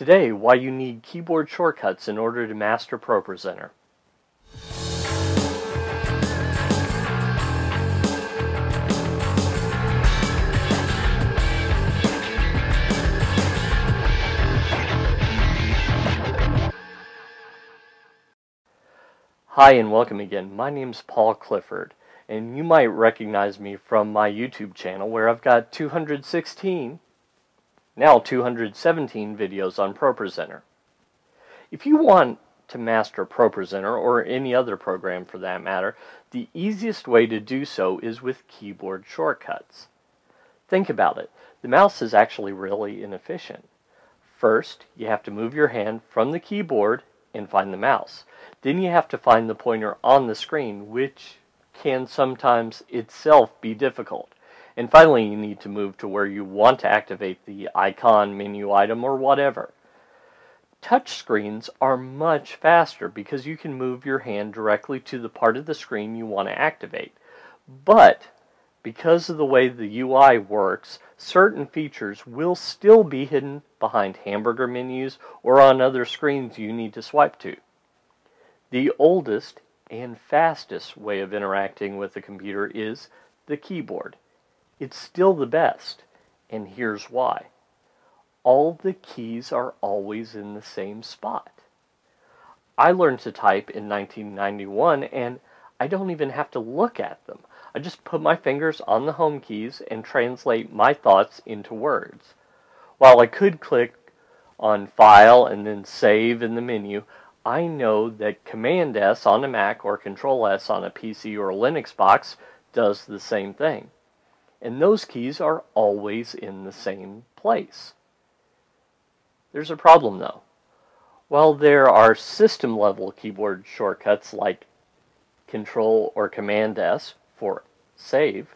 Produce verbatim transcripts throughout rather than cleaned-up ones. Today, why you need keyboard shortcuts in order to master ProPresenter. Hi and welcome again. My name's Paul Clifford, and you might recognize me from my YouTube channel where I've got two hundred sixteen, now two hundred seventeen videos on ProPresenter. If you want to master ProPresenter, or any other program for that matter, the easiest way to do so is with keyboard shortcuts. Think about it. The mouse is actually really inefficient. First, you have to move your hand from the keyboard and find the mouse. Then you have to find the pointer on the screen, which can sometimes itself be difficult. And finally, you need to move to where you want to activate the icon, menu item, or whatever. Touch screens are much faster because you can move your hand directly to the part of the screen you want to activate. But because of the way the U I works, certain features will still be hidden behind hamburger menus or on other screens you need to swipe to. The oldest and fastest way of interacting with the computer is the keyboard. It's still the best, and here's why. All the keys are always in the same spot. I learned to type in nineteen ninety-one, and I don't even have to look at them. I just put my fingers on the home keys and translate my thoughts into words. While I could click on File and then Save in the menu, I know that Command S on a Mac or Control S on a P C or a Linux box does the same thing. And those keys are always in the same place. There's a problem though. While there are system-level keyboard shortcuts like Control or Command S for save,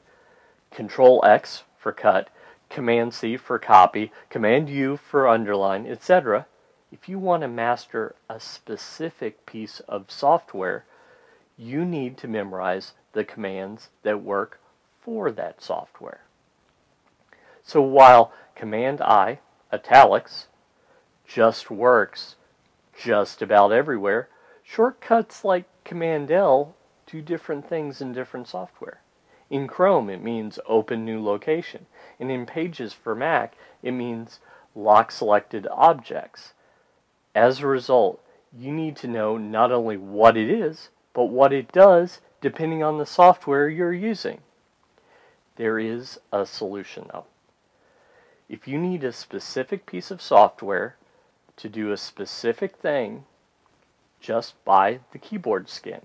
Control X for cut, Command C for copy, Command U for underline, et cetera, if you want to master a specific piece of software, you need to memorize the commands that work for that software. So while Command I, italics, just works just about everywhere, shortcuts like Command L do different things in different software. In Chrome, it means open new location, and in Pages for Mac, it means lock selected objects. As a result, you need to know not only what it is, but what it does depending on the software you're using. There is a solution though. If you need a specific piece of software to do a specific thing, just buy the keyboard skin.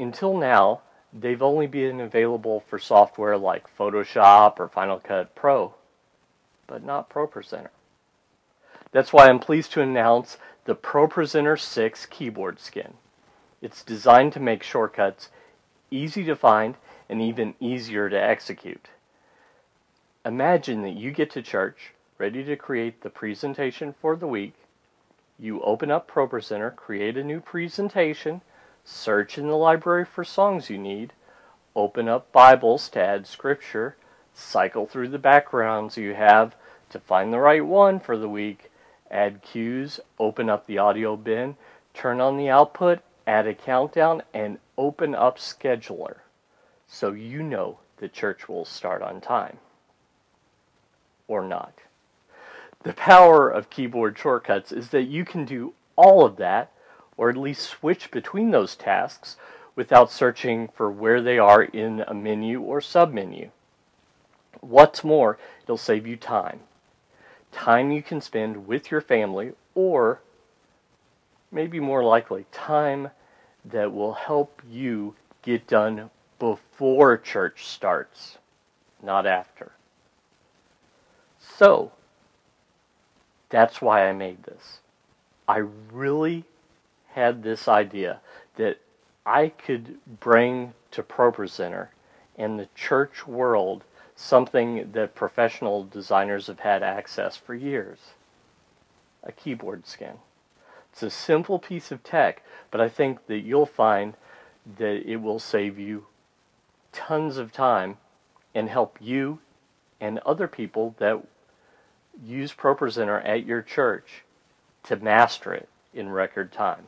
Until now, they've only been available for software like Photoshop or Final Cut Pro, but not ProPresenter. That's why I'm pleased to announce the ProPresenter six keyboard skin. It's designed to make shortcuts easy to find and even easier to execute. Imagine that you get to church, ready to create the presentation for the week. You open up ProPresenter, create a new presentation, search in the library for songs you need, open up Bibles to add scripture, cycle through the backgrounds you have to find the right one for the week, add cues, open up the audio bin, turn on the output, add a countdown, and open up Scheduler so you know the church will start on time. Or not. The power of keyboard shortcuts is that you can do all of that, or at least switch between those tasks without searching for where they are in a menu or submenu. What's more, it'll save you time. Time you can spend with your family, or maybe more likely, time that will help you get done before church starts, not after. So, that's why I made this. I really had this idea that I could bring to ProPresenter and the church world something that professional designers have had access for years. A keyboard skin. It's a simple piece of tech, but I think that you'll find that it will save you tons of time and help you and other people that use ProPresenter at your church to master it in record time.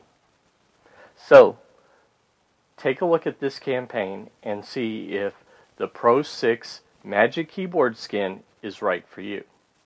So take a look at this campaign and see if the Pro six Magic Keyboard skin is right for you.